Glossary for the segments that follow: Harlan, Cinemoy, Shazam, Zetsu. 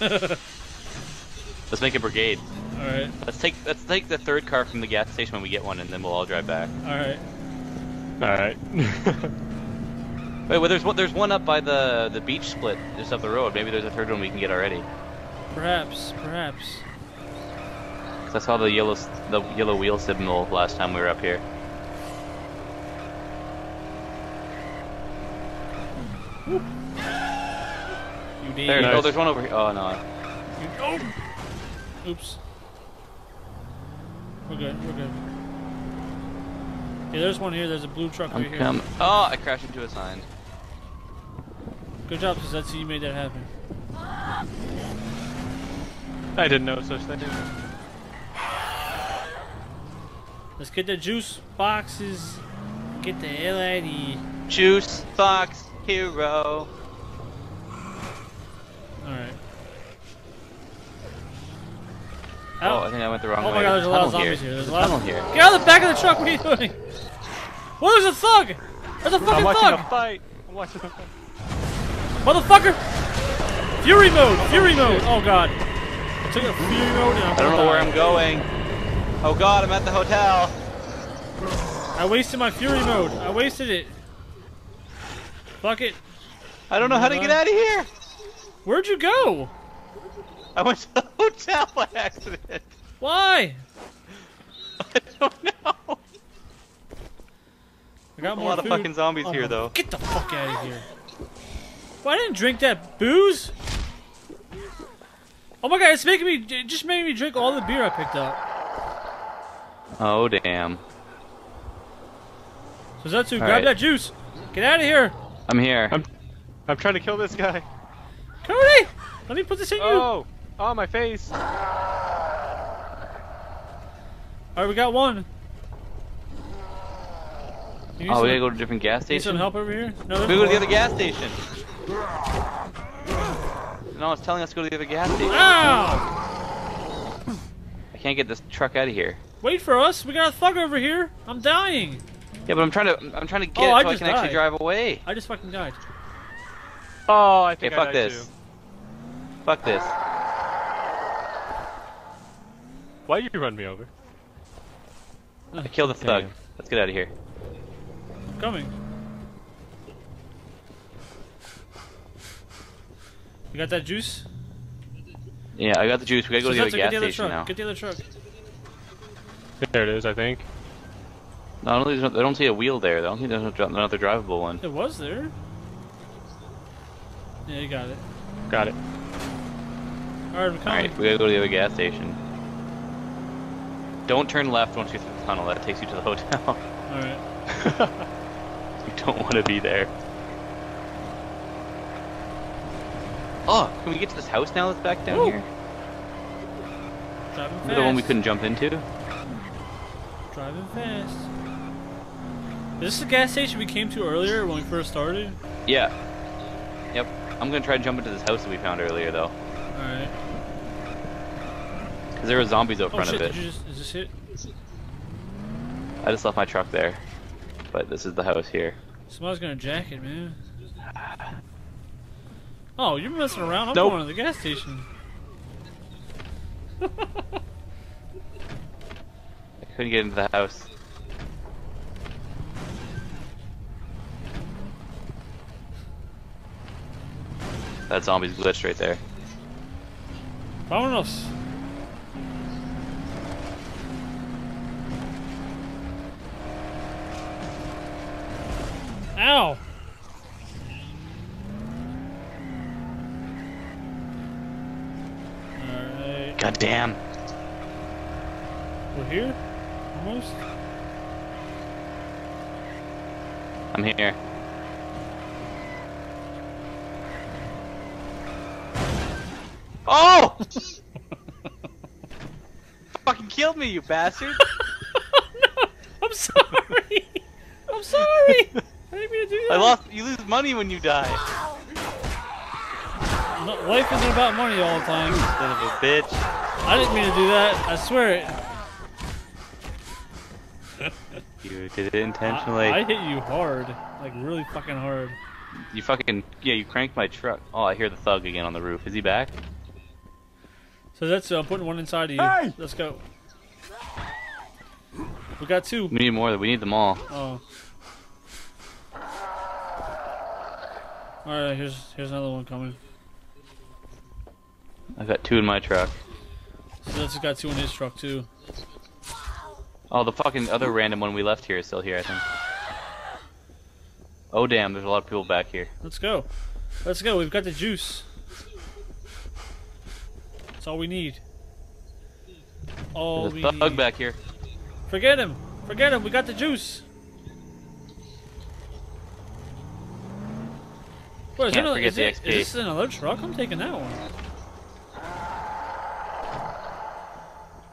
Let's make a brigade. All right. Let's take the third car from the gas station when we get one, and then we'll all drive back. All right. All right. Wait, well, there's one up by the beach split just up the road. Maybe there's a third one we can get already. Perhaps. I saw the yellow wheel signal last time we were up here. Whoop. You need there, nice. Oh, there's one over here. Oh no. Oh. Oops. We're good. Yeah, there's one here. There's a blue truck right here. Oh, I crashed into a sign. Good job, because that's you made that happen. I didn't know such thing. Let's get the juice boxes. Get the hell out of here. Juice box hero. Alright. Oh, I think I went the wrong way. Oh my god, there's a lot of zombies here. There's a tunnel here. Get out of the back of the truck, what are you doing? What is a thug? There's a fucking thug! I'm watching a fight. Motherfucker! Fury mode! Oh god. I took a fury mode and I don't know where I'm going. Oh god, I'm at the hotel. I wasted my fury mode. I wasted it. Fuck it. I don't know how to get out of here. Where'd you go? I went to the hotel by accident. Why? I don't know. I got more food. Of fucking zombies here, though. Get the fuck out of here. Well, I didn't drink that booze. Oh my god, it's making me. It just made me drink all the beer I picked up. Oh damn! So Zetsu, grab that juice. Get out of here. I'm here. I'm trying to kill this guy. Cody, let me put this in you. Oh, my face! All right, we got one. We gotta go to a different gas station. Need some help over here? No, we go to the other gas station. No, it's telling us to go to the other gas station. Ow! I can't get this truck out of here. Wait for us. We got a thug over here. I'm dying. Yeah, but I'm trying to get it so I can actually drive away. I just fucking died. Oh, I think I died too. Fuck this. Why did you run me over? I killed a thug. Damn. Let's get out of here. I'm coming. You got that juice? Yeah, I got the juice. We gotta go to the other gas station now. Get the other truck. There it is, I think. No, I don't see a wheel there. I don't think there's another drivable one. It was there. Yeah, you got it. Got it. Alright, we gotta go to the other gas station. Don't turn left once you're through the tunnel. That takes you to the hotel. Alright. You don't want to be there. Oh, can we get to this house now that's back down here? Driving fast. The one we couldn't jump into? Driving fast. Is this the gas station we came to earlier when we first started? Yeah. Yep. I'm gonna try and jump into this house that we found earlier, though. Alright. Because there were zombies out front of it. Is this it? I just left my truck there. But this is the house here. Somebody's gonna jack it, man. Oh, you're messing around. I'm going to the gas station. Couldn't get into the house. That zombie's glitched right there. Vámonos! Ow! Alright. God damn! We're here? Almost? I'm here. Oh! Fucking killed me, you bastard! No, I'm sorry. I'm sorry. I didn't mean to do that. You lose money when you die. Life isn't about money all the time. Son of a bitch. I didn't mean to do that. I swear it. You did it intentionally. I hit you hard, like really fucking hard. You cranked my truck. Oh, I hear the thug again on the roof. Is he back? So that's I'm putting one inside of you. Hey! Let's go. We got two. We need more. We need them all. Oh. Alright, here's another one coming. I got two in my truck. So that's got two in his truck too. Oh, the fucking other random one we left here is still here, I think. Oh damn, there's a lot of people back here. Let's go. Let's go, we've got the juice. That's all we need. All we need. There's a thug back here. Forget him! Forget him, we got the juice! Wait, can't forget the XP. Is this another truck? I'm taking that one.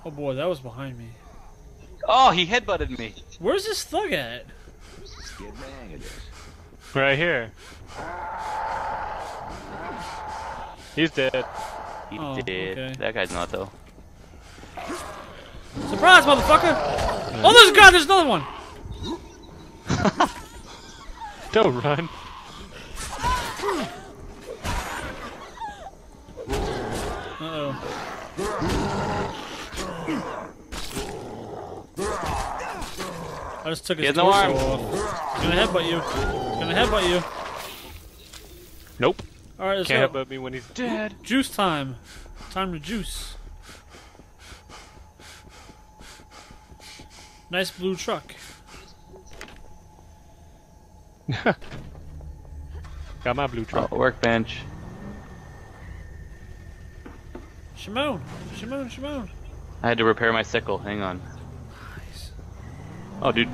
Oh boy, that was behind me. Oh, he headbutted me. Where's this thug at? Right here. He's dead. He did. Okay. That guy's not though. Surprise, motherfucker! Oh, there's a guy. There's another one. Don't run. Uh-oh. I just took his torso off. He's gonna headbutt you. He's gonna headbutt you. Nope. Alright, let's go. Can't headbutt me when he's dead. Juice time. Time to juice. Nice blue truck. Got my blue truck. Oh, workbench. Shimon! Shimon! Shimon! I had to repair my sickle. Hang on. Nice. Oh, dude.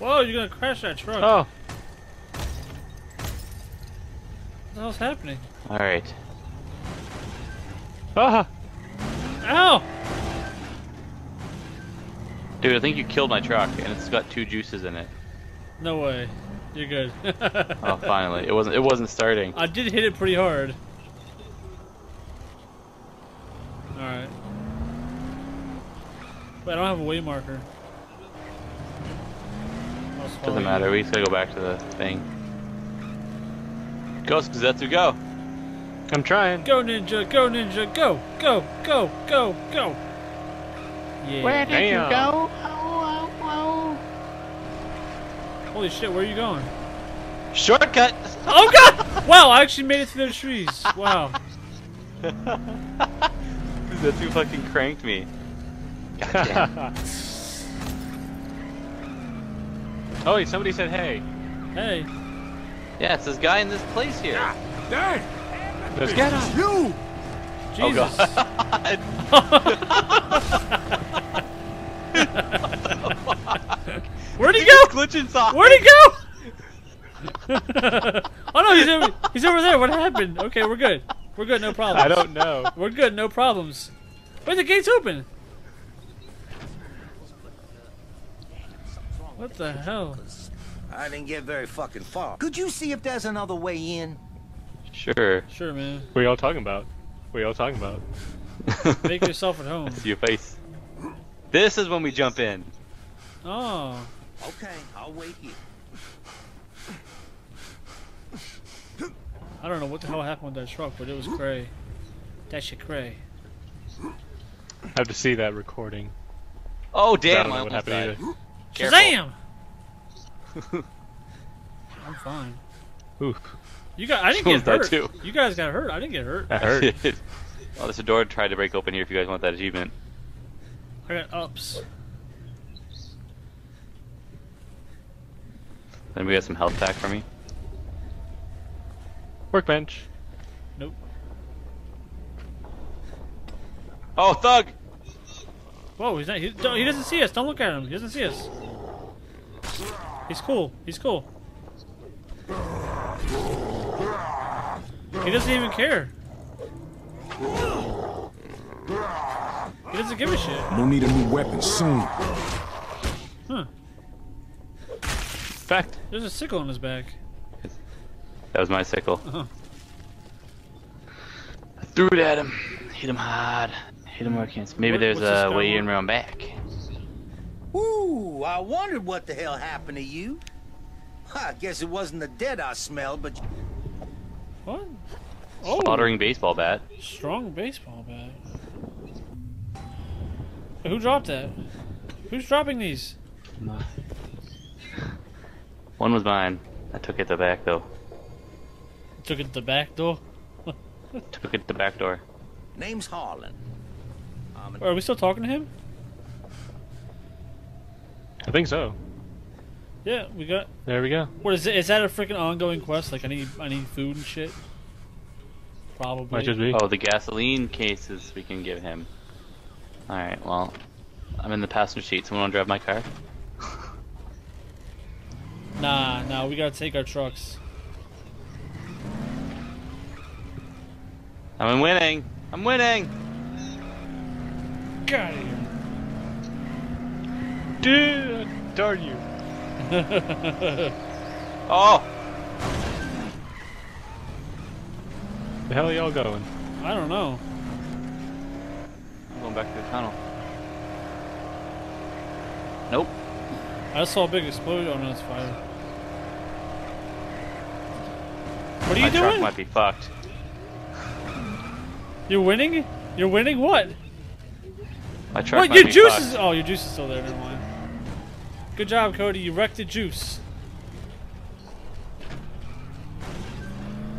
Whoa, you're gonna crash that truck. Oh. What the hell's happening? Alright. Ah! Ow! Dude, I think you killed my truck, and it's got two juices in it. No way. You're good. Oh, finally. It wasn't starting. I did hit it pretty hard. Alright. But I don't have a way marker. Doesn't matter. We just gotta go back to the thing. Go, Spizetsu, go! I'm trying. Go, ninja! Go, ninja! Go! Go! Go! Go! Go! Yeah. Where did you go? Holy shit, where are you going? Shortcut! Oh god! Wow, I actually made it through those trees. Wow. That's who fucking cranked me. God damn. Oh wait, somebody said hey. Hey. Yeah, it's this guy in this place here. Dang! Let's get him! You! Jesus. Oh god. What the fuck? Where'd he go? Where'd he go? Oh no, he's over there. What happened? Okay, we're good. We're good, no problems. I don't know. We're good, no problems. Wait, the gate's open. What the hell? I didn't get very fucking far. Could you see if there's another way in? Sure. Sure, man. What are y'all talking about? What are y'all talking about? Make yourself at home. Your face. This is when we jump in. Oh. Okay, I'll wait here. I don't know what the hell happened with that truck, but it was cray. That shit cray. I have to see that recording. Oh damn! I don't know what happened either. Shazam! I'm fine. Oof. You got. I didn't get hurt. Too. You guys got hurt. I didn't get hurt. I hurt. Oh, there's a door tried to break open here. If you guys want that achievement. I got ups. Then we got some health pack for me. Workbench. Nope. Oh, thug! Whoa, he's not. He doesn't see us. Don't look at him. He doesn't see us. He's cool. He's cool. He doesn't even care. He doesn't give a shit. We'll need a new weapon soon. Huh. Fact. There's a sickle on his back. That was my sickle. Uh-huh. I threw it at him. Hit him hard. Hit him where I can. Maybe there's a way in around back. Ooh, I wondered what the hell happened to you. I guess it wasn't the dead I smelled, but... What? Oh. Soldering baseball bat. Strong baseball bat. Who dropped that? Who's dropping these? Mine. One was mine. I took it to the back though. Took it to the back door? Took it to the back door. Name's Harlan. Are we still talking to him? I think so. Yeah, we got. There we go. What is it? Is that a freaking ongoing quest? Like I need food and shit. Probably. Oh, the gasoline cases we can give him. All right. Well, I'm in the passenger seat. Someone want to drive my car? Nah. We gotta take our trucks. I'm winning. I'm winning. Get out of here, dude! Darn you. Oh! The hell are y'all going? I don't know. I'm going back to the tunnel. Nope. I saw a big explosion on this fire. What are you doing? My truck might be fucked. You're winning? You're winning what? My truck might be fucked. What? Your juice is... Oh, your juice is still there. Never mind. Good job, Cody. You wrecked the juice.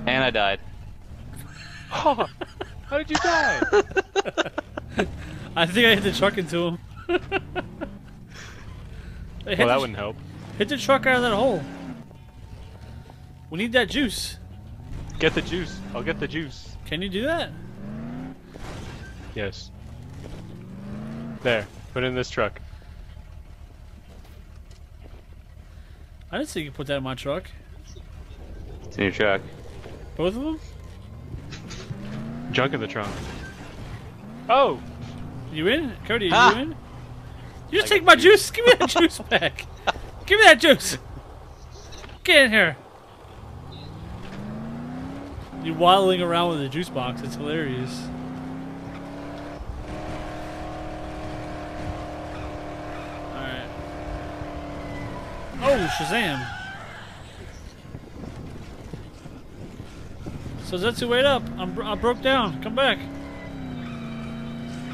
And I died. Oh, how did you die? I think I hit the truck into him. Well, that wouldn't help. Hit the truck out of that hole. We need that juice. Get the juice. I'll get the juice. Can you do that? Yes. There. Put it in this truck. I didn't think you put that in my truck. It's in your truck. Both of them? Junk in the trunk. Oh! You in? Cody, you in? You just take my juice! Give me that juice back! Give me that juice! Get in here! You're waddling around with a juice box. It's hilarious. Oh, Shazam! So Zetsu, wait up! I broke down. Come back.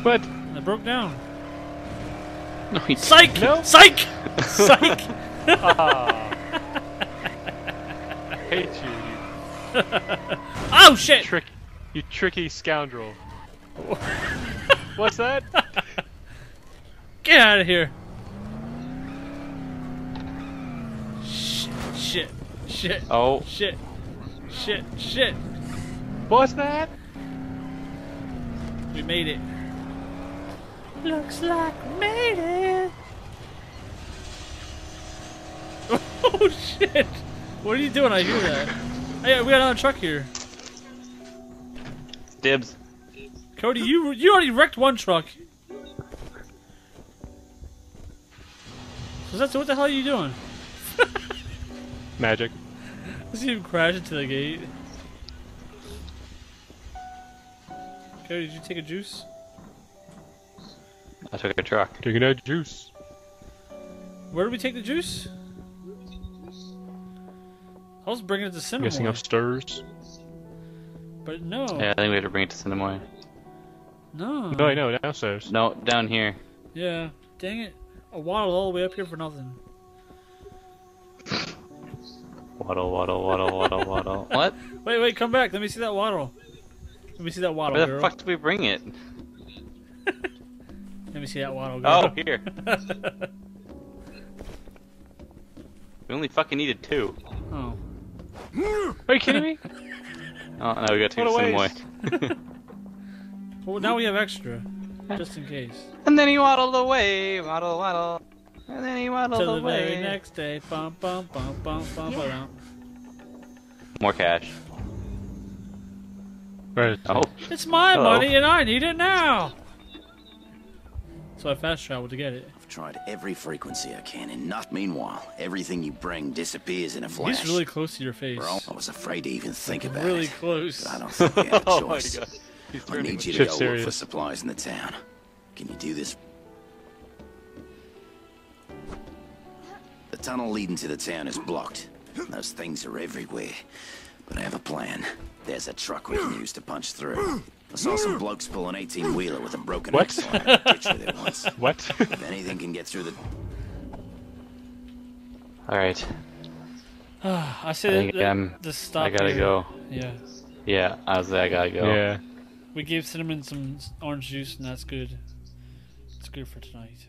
What? I broke down. No, he psych! No? Psych! Psych! Oh. Hate you! Oh shit! You tricky scoundrel! What's that? Get out of here! Shit, shit, oh. Shit, shit, shit. What's that? We made it. Looks like we made it. Oh shit. What are you doing? I hear that. Hey, we got another truck here. Dibs. Cody, you already wrecked one truck. So that's what the hell are you doing? Magic. I see him crash into the gate. Cody, did you take a juice? I took a truck. Taking a juice. Where did we take the juice? I was bringing it to Cinemoy. Guessing upstairs. But no. Yeah, I think we have to bring it to Cinemoy. No. No, I know, downstairs. No, down here. Yeah. Dang it. I waddled all the way up here for nothing. Waddle, waddle, waddle, waddle, waddle. What? Wait, wait, come back. Let me see that waddle. Let me see that waddle, girl. Where the fuck did we bring it? Let me see that waddle, girl. Oh, here. We only fucking needed two. Oh. Are you kidding me? Oh, no, we got two Cinemoy. Well, now we have extra. Just in case. And then he waddled away. Waddle, waddle. And then he waddled away. Till the very next day. Bum, bum, bum, bum, bum, bum. More cash. Where is it? Oh. It's my money and I need it now! So I fast traveled to get it. I've tried every frequency I can and not meanwhile. Everything you bring disappears in a flash. He's really close to your face. Bro, I was afraid to even think about it. Really close. But I don't think we have a choice. Oh my God. I need you to go look for supplies in the town. Can you do this? The tunnel leading to the town is blocked. Those things are everywhere. But I have a plan. There's a truck we can use to punch through. I saw some blokes pull an 18-wheeler with a broken axle. What? If anything can get through the... Alright. I said the stop. I gotta go. Yeah. Yeah, I gotta go. Yeah. We gave Cinnamon some orange juice and that's good. It's good for tonight.